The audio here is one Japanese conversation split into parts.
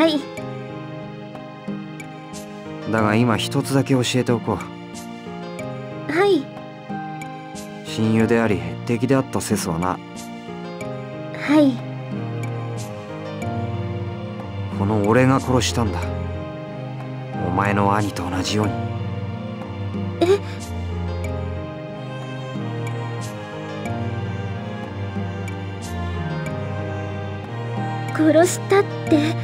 はい。だが今一つだけ教えておこう。はい。親友であり敵であったセスはな。はい。この俺が殺したんだ。お前の兄と同じように。え？殺したって。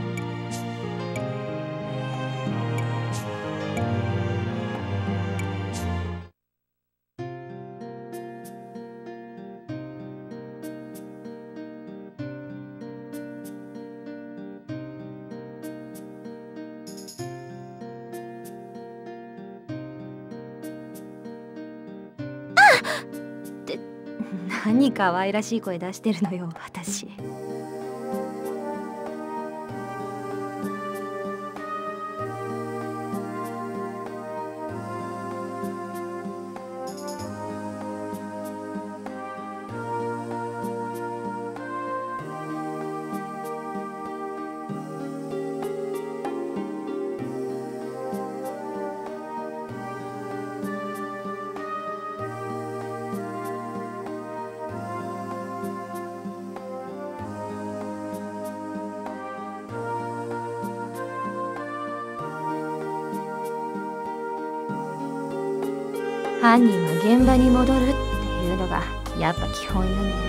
あっ！って何可愛らしい声出してるのよ私。犯人は現場に戻るっていうのがやっぱ基本よね。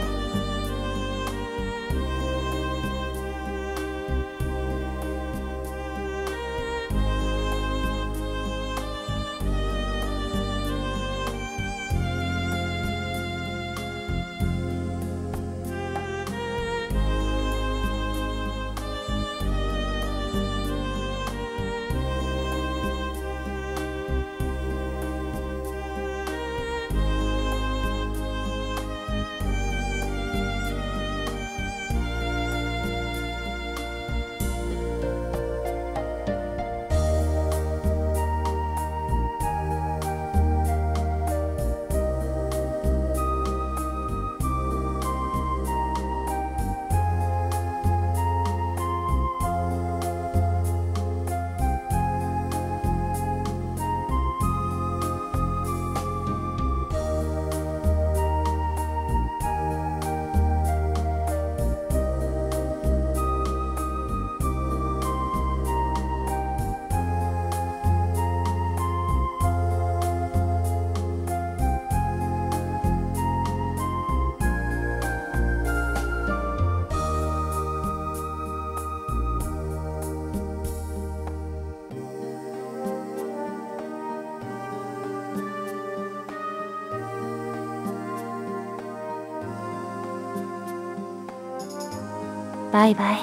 バイバイ。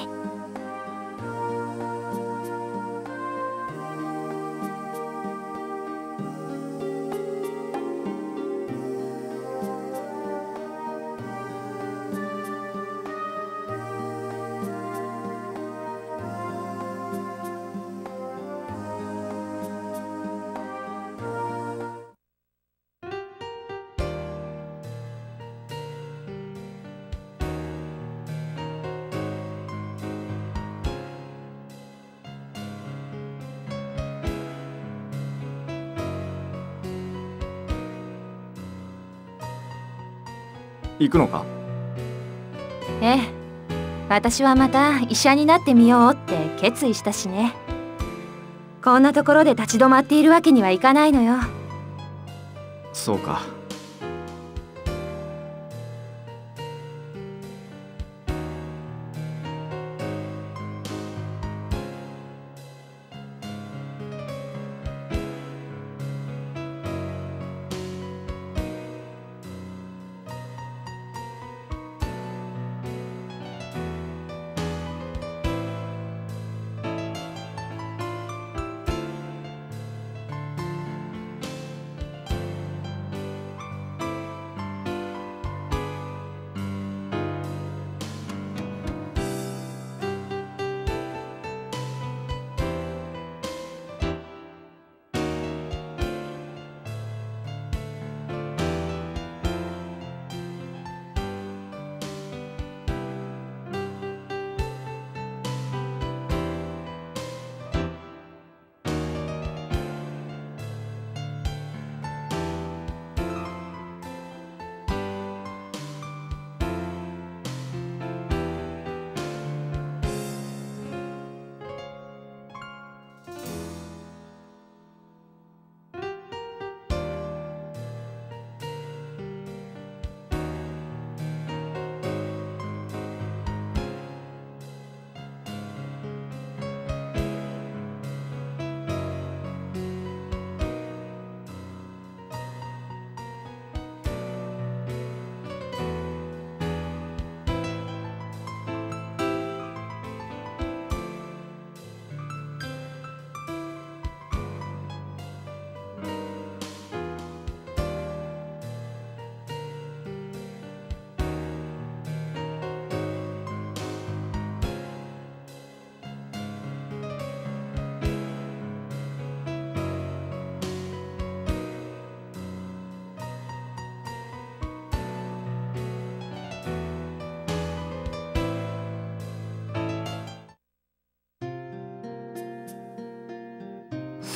行くのか？ええ、私はまた医者になってみようって決意したしね。こんなところで立ち止まっているわけにはいかないのよ。そうか。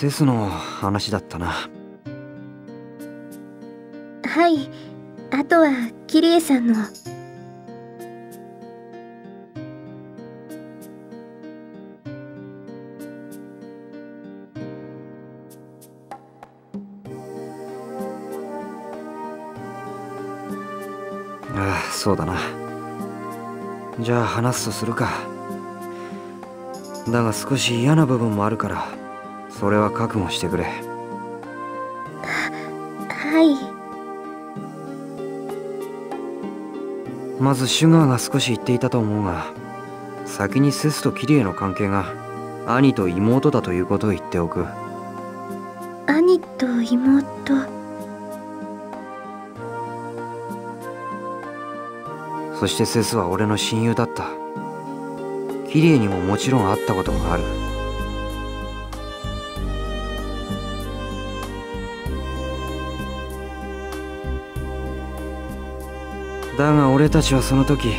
セスの話だったな。はい、あとはキリエさんの。ああ、そうだな。じゃあ話すとするか。だが少し嫌な部分もあるから、それは覚悟してくれ。はい。まずシュガーが少し言っていたと思うが、先にセスとキリエの関係が兄と妹だということを言っておく。兄と妹。そしてセスは俺の親友だった。キリエにももちろん会ったことがある。だが俺たちはその時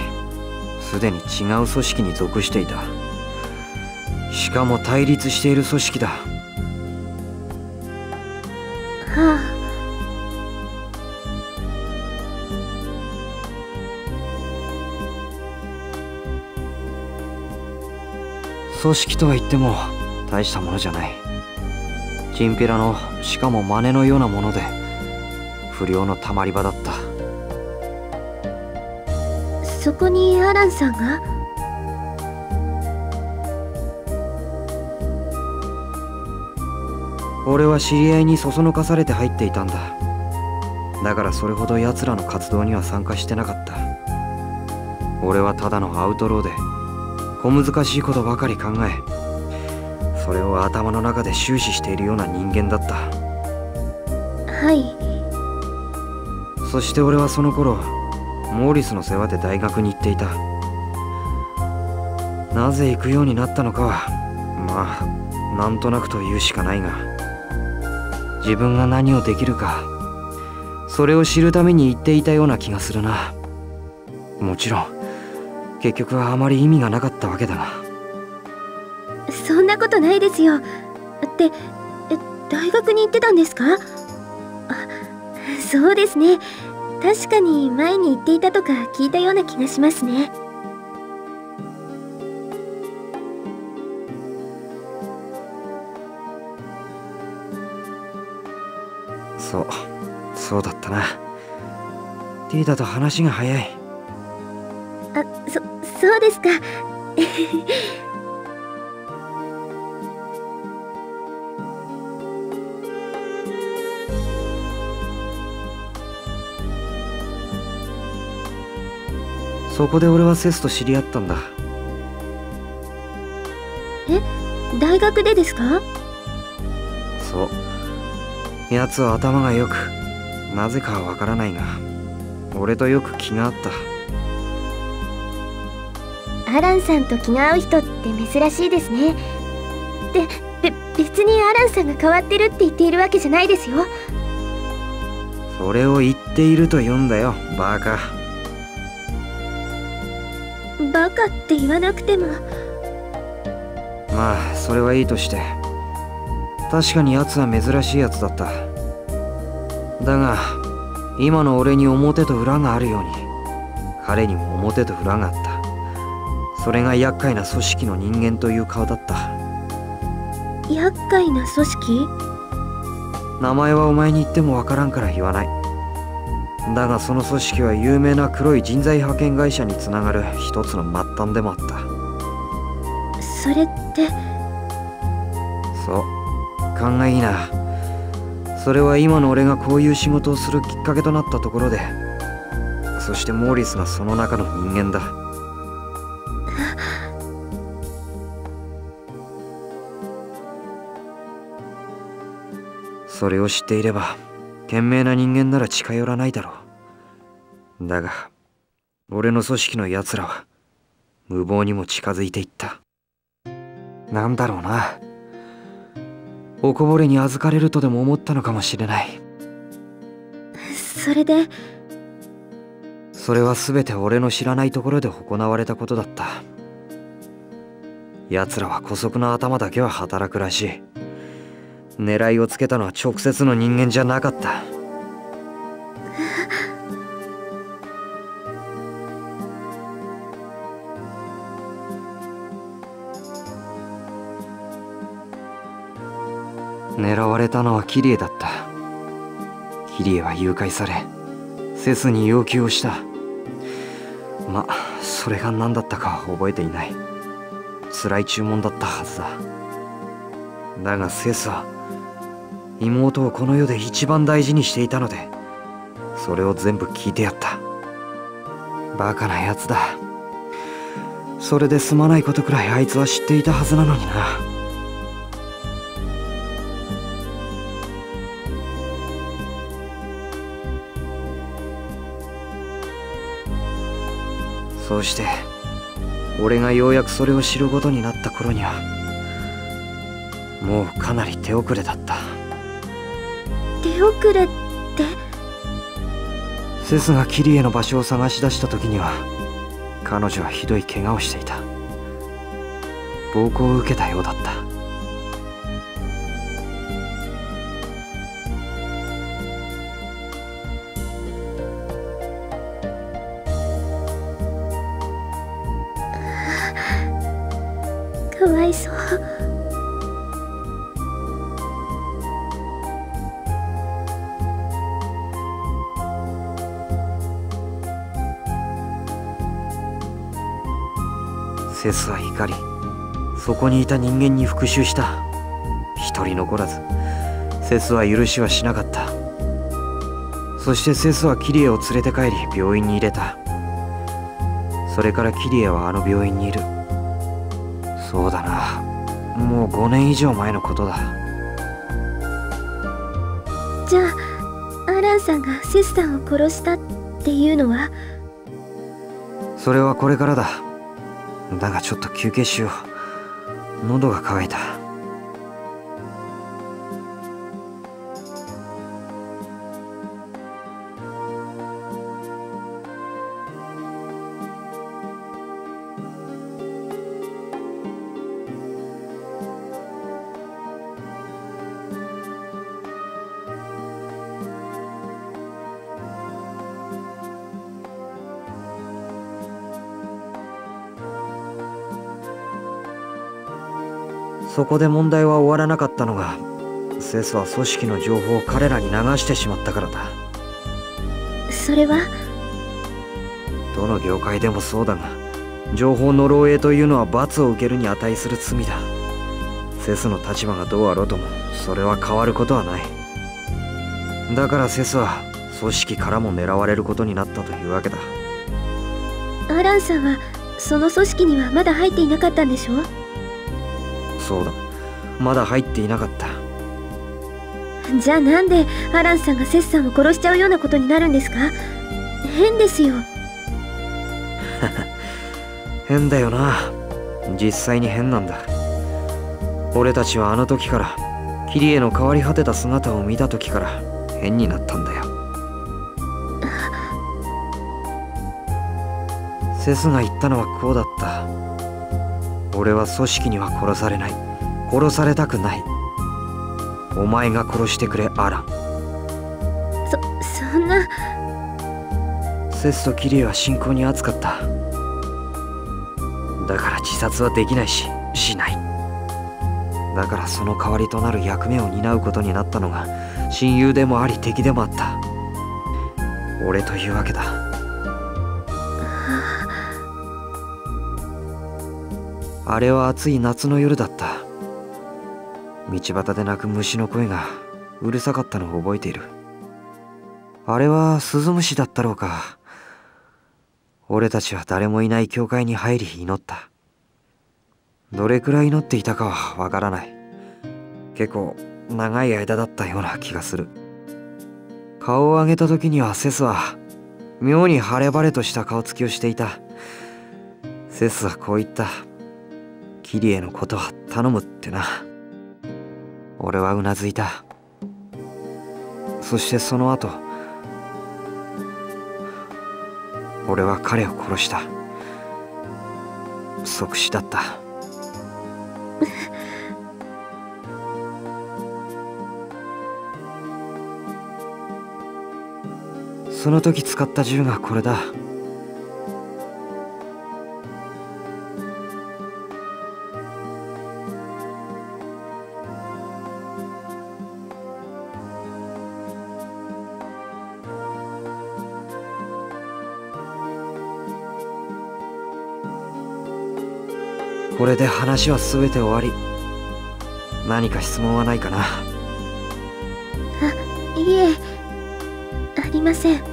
すでに違う組織に属していた。しかも対立している組織だ。はあ。組織とは言っても大したものじゃない。チンピラの、しかも真似のようなもので、不良のたまり場だった。そこにアランさんが。俺は知り合いにそそのかされて入っていたんだ。だからそれほど奴らの活動には参加してなかった。俺はただのアウトローで小難しいことばかり考え、それを頭の中で終始しているような人間だった。はい。そして俺はその頃モーリスの世話で大学に行っていた。なぜ行くようになったのかは、まあなんとなくと言うしかないが、自分が何をできるか、それを知るために行っていたような気がするな。もちろん結局はあまり意味がなかったわけだが。そんなことないですよ。って大学に行ってたんですか？あ、そうですね。確かに前に行っていたとか聞いたような気がしますね。そうだったな。ティーダと話が早い。あ、そうですか。そこで俺はセスと知り合ったんだ。え、大学でですか？そう。やつは頭がよく、なぜかはわからないが、俺とよく気が合った。アランさんと気が合う人って珍しいですね。で、別にアランさんが変わってるって言っているわけじゃないですよ。それを言っていると言うんだよ、バカ。バカって言わなくても。まあそれはいいとして。確かにやつは珍しいやつだった。だが今の俺に表と裏があるように、彼にも表と裏があった。それが厄介な組織の人間という顔だった。厄介な組織？名前はお前に言ってもわからんから言わない。だがその組織は有名な黒い人材派遣会社につながる一つの末端でもあった。それって。そう、考えいいな。それは今の俺がこういう仕事をするきっかけとなったところで、そしてモーリスがその中の人間だ。それを知っていれば賢明な人間なら近寄らないだろう。だが俺の組織のやつらは無謀にも近づいていった。なんだろうな、おこぼれに預かれるとでも思ったのかもしれない。それで？それは全て俺の知らないところで行われたことだった。やつらは姑息な頭だけは働くらしい。狙いをつけたのは直接の人間じゃなかった。狙われたのはキリエだった。キリエは誘拐されセスに要求をした。まあそれが何だったかは覚えていない。辛い注文だったはずだ。だがセスは妹をこの世で一番大事にしていたので、それを全部聞いてやった。バカなやつだ。それで済まないことくらいあいつは知っていたはずなのにな。そうして俺がようやくそれを知ることになった頃にはもうかなり手遅れだった。手遅れって？セスがキリエの場所を探し出した時には彼女はひどい怪我をしていた。暴行を受けたようだった。かわいそう。セスは怒りそこにいた人間に復讐した。一人残らずセスは許しはしなかった。そしてセスはキリエを連れて帰り病院に入れた。それからキリエはあの病院にいる。そうだな、もう5年以上前のことだ。じゃあアランさんがセスさんを殺したっていうのは？それはこれからだ。だがちょっと休憩しよう。喉が渇いた。そこで問題は終わらなかったのが、セスは組織の情報を彼らに流してしまったからだ。それはどの業界でもそうだが、情報の漏洩というのは罰を受けるに値する罪だ。セスの立場がどうあろうともそれは変わることはない。だからセスは組織からも狙われることになったというわけだ。アランさんはその組織にはまだ入っていなかったんでしょ？そうだ、まだ入っていなかった。じゃあなんでアランさんがセスさんを殺しちゃうようなことになるんですか？変ですよ。変だよな。実際に変なんだ。俺たちはあの時からキリエの変わり果てた姿を見た時から変になったんだよ。セスが言ったのはこうだった。俺は組織には殺されない。殺されたくない。お前が殺してくれ、アラン。そんな。セスとキリエは信仰に厚かった。だから自殺はできないし、しない。だからその代わりとなる役目を担うことになったのが親友でもあり敵でもあった。俺というわけだ。あれは暑い夏の夜だった。道端で鳴く虫の声がうるさかったのを覚えている。あれはスズムシだったろうか。俺たちは誰もいない教会に入り祈った。どれくらい祈っていたかはわからない。結構長い間だったような気がする。顔を上げた時にはセスは妙に晴れ晴れとした顔つきをしていた。セスはこう言った。キリエのことは頼むってな。俺はうなずいた。そしてその後俺は彼を殺した。即死だった。その時使った銃がこれだ。これで話は全て終わり。何か質問はないかな。あ、いえ、ありません。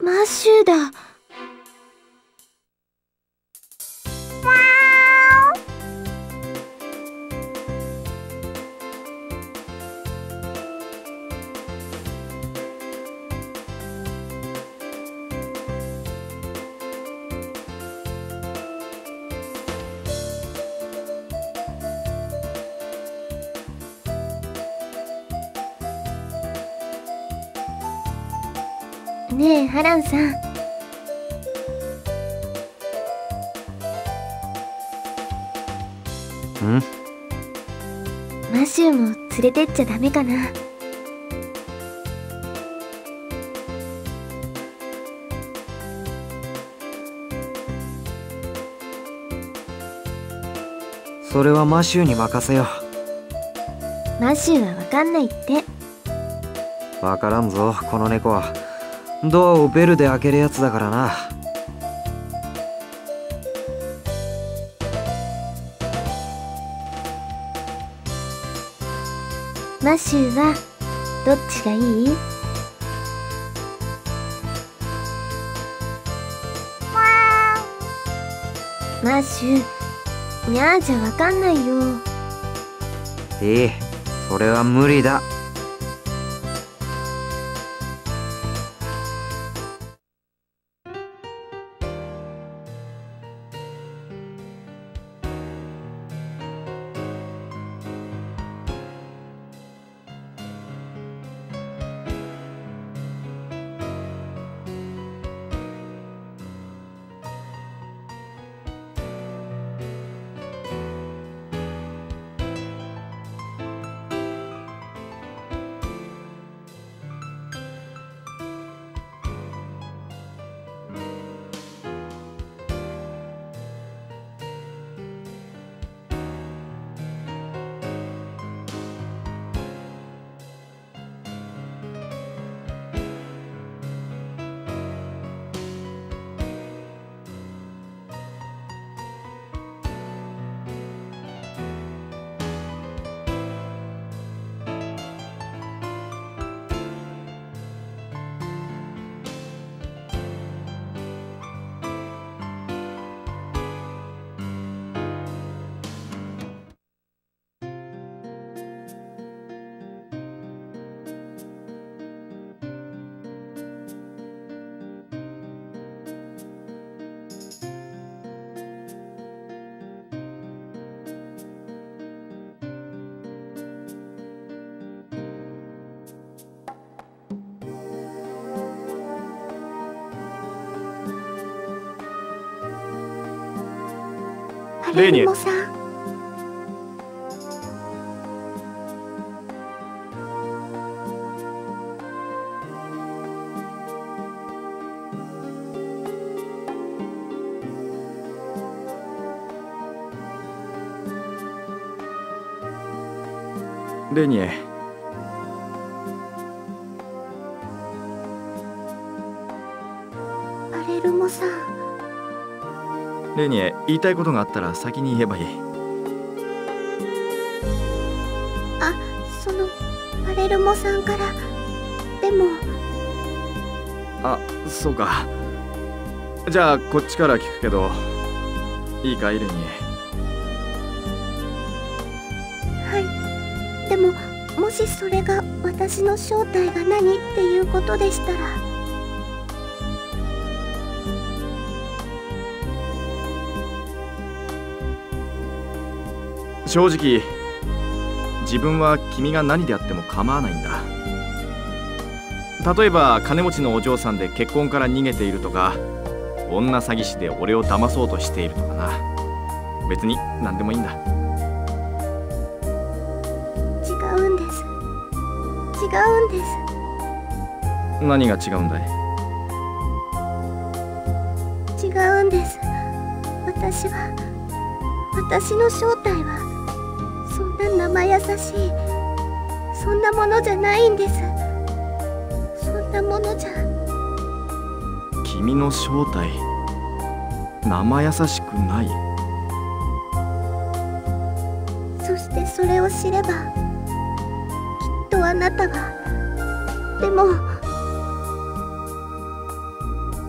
マッシュだ。わお。ねえハランさん。マシューも連れてっちゃダメかな。それはマシューに任せよう。マシューは分かんないって。分からんぞ、この猫は。ドアをベルで開けるやつだからな。マシューはどっちがいい？マシュー、にゃーじゃわかんないよ。いい、それは無理だ。レーニエさん、レーニエ、パレルモさん。レニエ、言いたいことがあったら先に言えばいい。パレルモさんから。でも、あ、そうか。じゃあこっちから聞くけど、いいか、イレニー。はい。でも、もしそれが私の正体が何っていうことでしたら、正直自分は君が何であっても構わないんだ。例えば金持ちのお嬢さんで結婚から逃げているとか、女詐欺師で俺を騙そうとしているとかな。別に何でもいいんだ。違うんです、違うんです。何が違うんだい？違うんです。私の正体はそんな生優しい、そんなものじゃないんです。そんなものじゃ。君の正体、生優しくない。そしてそれを知ればきっとあなたは。でも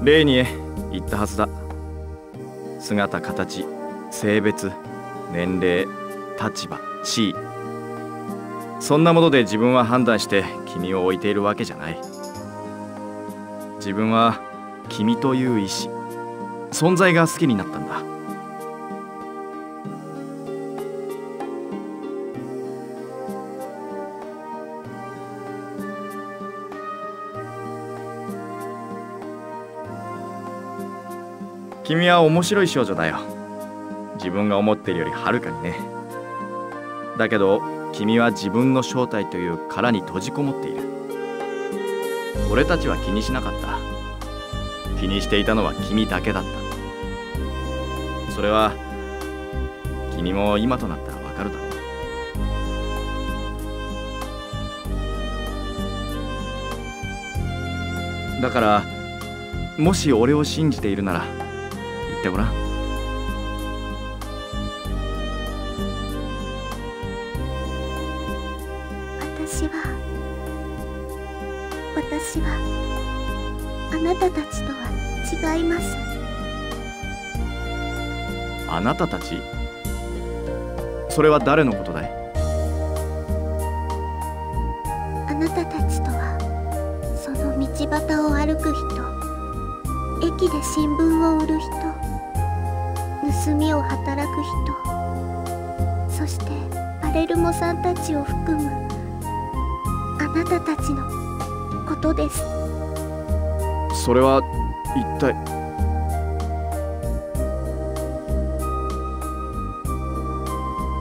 レイニエ、言ったはずだ。姿形、性別、年齢、立場、地位、そんなもので自分は判断して君を置いているわけじゃない。自分は君という意志、存在が好きになったんだ。君は面白い少女だよ。自分が思っているよりはるかにね。だけど君は自分の正体という殻に閉じこもっている。俺たちは気にしなかった。気にしていたのは君だけだった。それは君も今となったらわかるだろう。だからもし俺を信じているなら言ってごらん。私はあなたたちとは違います。あなたたち？それは誰のことだい？あなたたちとはその道端を歩く人、駅で新聞を売る人、盗みを働く人、そしてパレルモさんたちを含むあなたたちのことです。それは一体。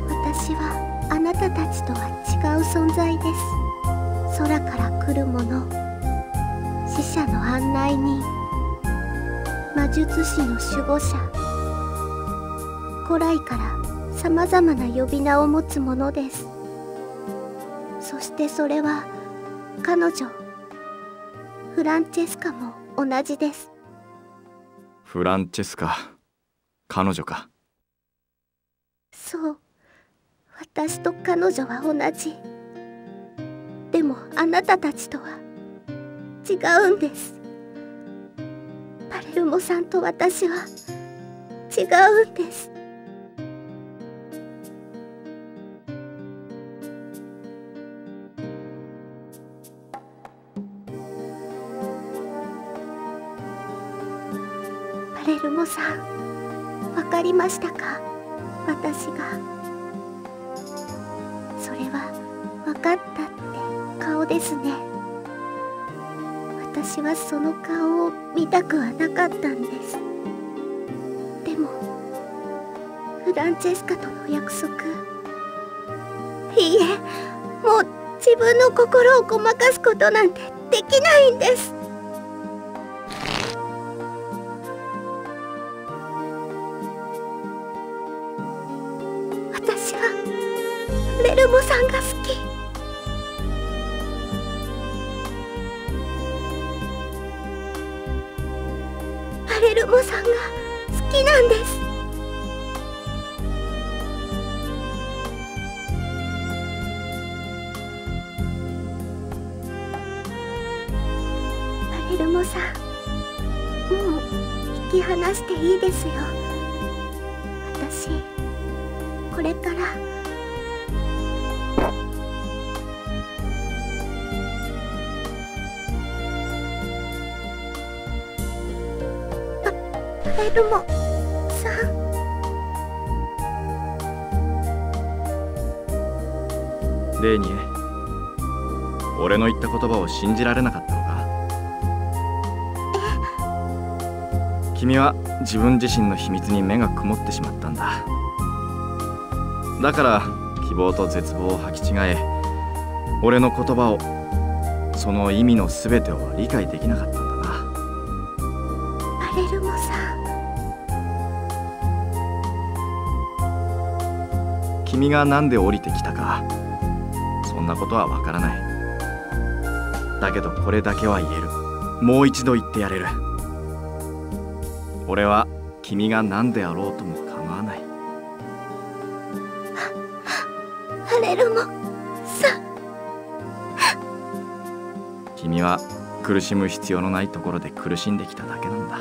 私はあなたたちとは違う存在です。空から来るもの、死者の案内人、魔術師の守護者、古来からさまざまな呼び名を持つものです。そしてそれは彼女フランチェスカも同じです。フランチェスカ、彼女か。そう、私と彼女は同じ。でもあなたたちとは違うんです。パレルモさんと私は違うんです。パレルモさん、わかりましたか？私が。それはわかったって顔ですね。私はその顔を見たくはなかったんです。でもフランチェスカとの約束、いいえ、もう自分の心をごまかすことなんてできないんです。パレルモさんが好き。パレルモさんが好きなんです。父さん、もう引き離していいですよ。私これからエルモさん。レーニエ、俺の言った言葉を信じられなかったのか？君は自分自身の秘密に目が曇ってしまったんだ。だから希望と絶望を履き違え、俺の言葉を、その意味の全てを理解できなかったんだな。アレルモさん、君が何で降りてきたか、そんなことはわからない。だけどこれだけは言える。もう一度言ってやれる。俺は君が何であろうとも構わない。アレルモさん、君は苦しむ必要のないところで苦しんできただけなんだ。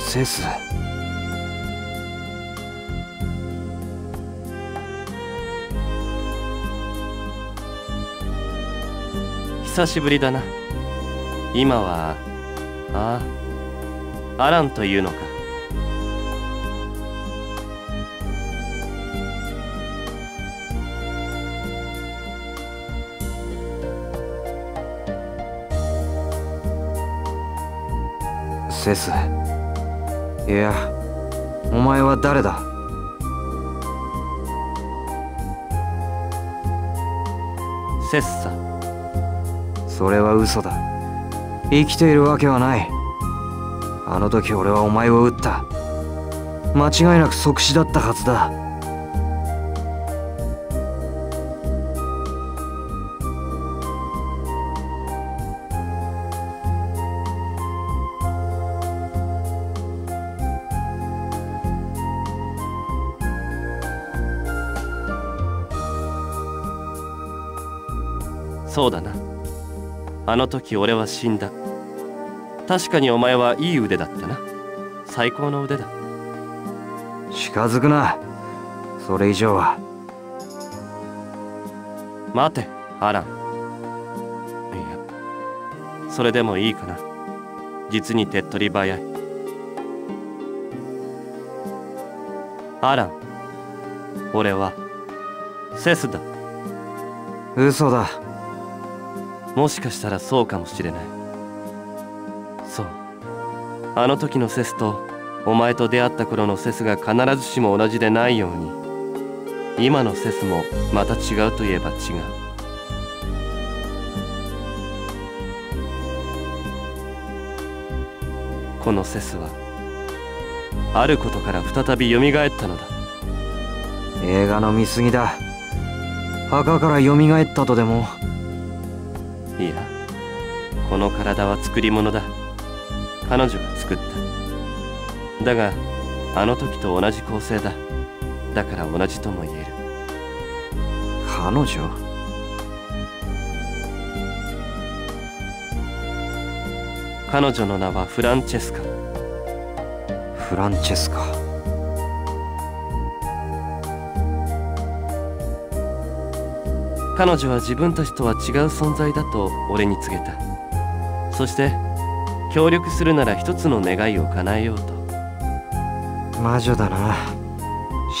セス、久しぶりだな。今はアランというのか。セス、いや、お前は誰だ？セッサ。それは嘘だ。生きているわけはない。あの時俺はお前を撃った。間違いなく即死だったはずだ。そうだな。あの時俺は死んだ。確かにお前はいい腕だったな。最高の腕だ。近づくな。それ以上は。待て、アラン。いや、それでもいいかな。実に手っ取り早い。アラン、俺はセスだ。嘘だ。もしかしたらそうかもしれない。そう、あの時のセスとお前と出会った頃のセスが必ずしも同じでないように、今のセスもまた違うといえば違う。このセスはあることから再び蘇ったのだ。映画の見過ぎだ。墓から蘇ったとでも？いや、この体は作り物だ。彼女が作った。だがあの時と同じ構成だ。だから同じとも言える。彼女？彼女の名はフランチェスカ。フランチェスカ。彼女は自分たちとは違う存在だと俺に告げた。そして協力するなら一つの願いを叶えようと。魔女だな。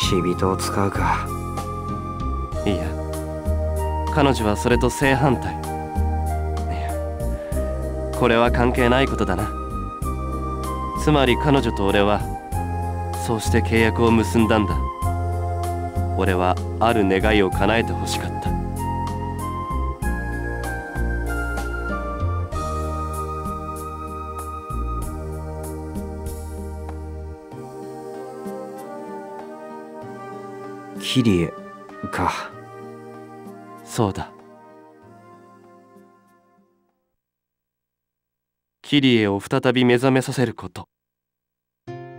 死人を使うか。いや、彼女はそれと正反対。いや、これは関係ないことだな。つまり彼女と俺はそうして契約を結んだんだ。俺はある願いを叶えてほしかった。キリエか。そうだ、キリエを再び目覚めさせること、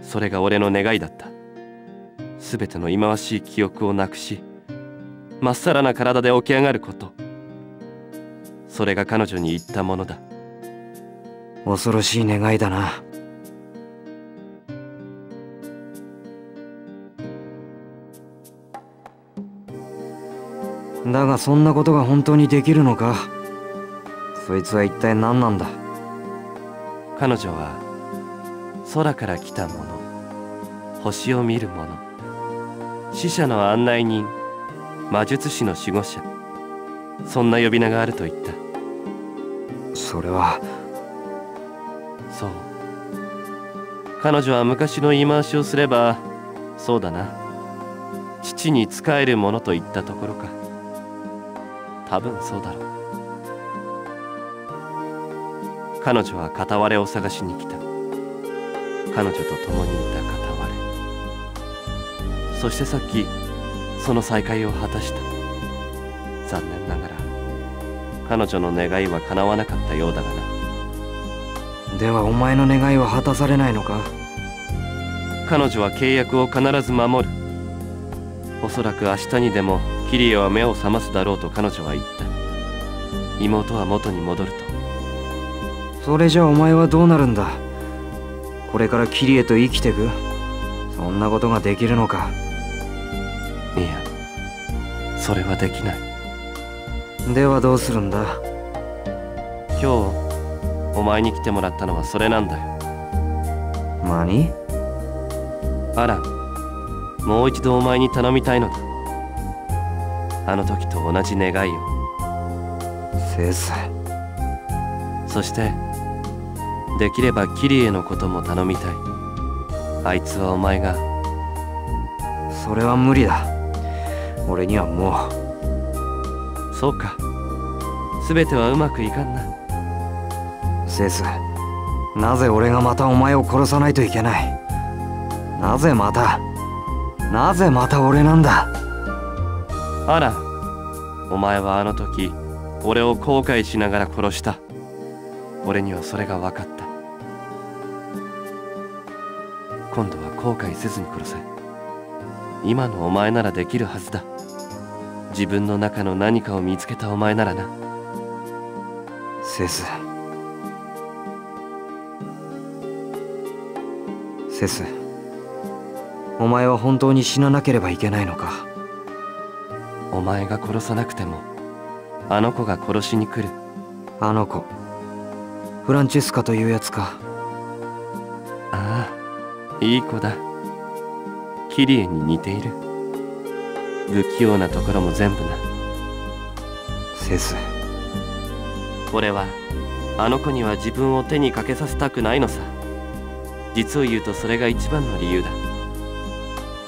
それが俺の願いだった。すべての忌まわしい記憶をなくし、まっさらな体で起き上がること、それが彼女に言ったものだ。恐ろしい願いだな。だがそんなことが本当にできるのか。そいつは一体何なんだ。彼女は空から来たもの、星を見るもの、死者の案内人、魔術師の守護者、そんな呼び名があると言った。それは。そう、彼女は昔の言い回しをすれば、そうだな、父に仕えるものといったところか。多分そうだろう。彼女は片割れを探しに来た。彼女と共にいた片割れ。そしてさっきその再会を果たした。残念ながら彼女の願いは叶わなかったようだがな。ではお前の願いは果たされないのか。彼女は契約を必ず守る。おそらく明日にでもキリエは目を覚ますだろうと彼女は言った。妹は元に戻ると。それじゃお前はどうなるんだ。これからキリエと生きてく。そんなことができるのか。いや、それはできない。ではどうするんだ。今日お前に来てもらったのはそれなんだよ。何？アラン、もう一度お前に頼みたいのだ。あの時と同じ願いを。先生。そしてできればキリエのことも頼みたい。あいつはお前が。それは無理だ。俺にはもう。そうか。全てはうまくいかんな。先生、なぜ俺がまたお前を殺さないといけない。なぜまた。なぜまた俺なんだ。あら、お前はあの時俺を後悔しながら殺した。俺にはそれが分かった。今度は後悔せずに殺せ。今のお前ならできるはずだ。自分の中の何かを見つけたお前ならな。セス、セス、お前は本当に死ななければいけないのか。お前が殺さなくてもあの子が殺しに来る。あの子、フランチェスカというやつか。ああ、いい子だ。キリエに似ている。不器用なところも全部な。セス、俺はあの子には自分を手にかけさせたくないのさ。実を言うとそれが一番の理由だ。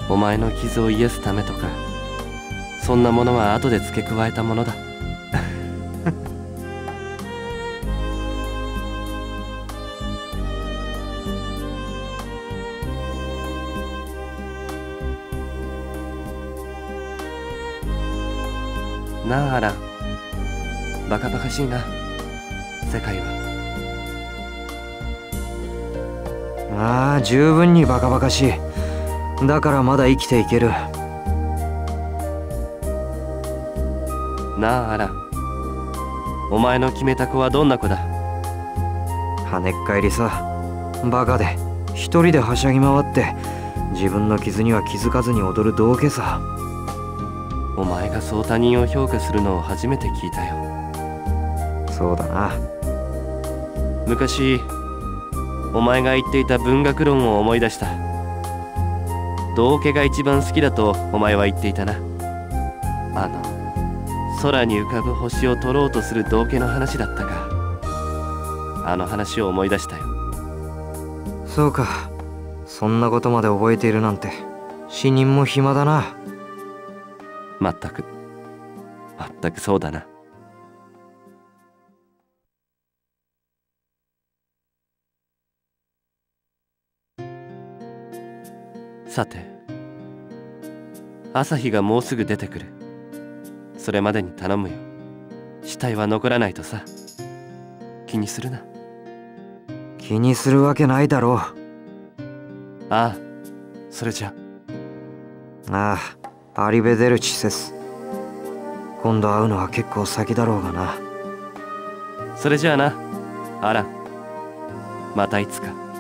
お前の傷を癒すためとか、そんなものは後で付け加えたものだ。なあ、アラン、バカバカしいな、世界は。ああ、十分にバカバカしい。だからまだ生きていける。なあ、アラン。お前の決めた子はどんな子だ？跳ねっ返りさ、バカで一人ではしゃぎ回って自分の傷には気づかずに踊る道化さ。お前がそう他人を評価するのを初めて聞いたよ。そうだな。昔お前が言っていた文学論を思い出した。道化が一番好きだとお前は言っていたな。あの空に浮かぶ星を取ろうとする道化の話だったか。あの話を思い出したよ。そうか、そんなことまで覚えているなんて死人も暇だな。全くそうだな。さて、朝日がもうすぐ出てくる。それまでに頼むよ。死体は残らないとさ。気にするな。気にするわけないだろう。ああ、それじゃ。ああ、アリベデルチセス。今度会うのは結構先だろうがな。それじゃあな、アラン。またいつか。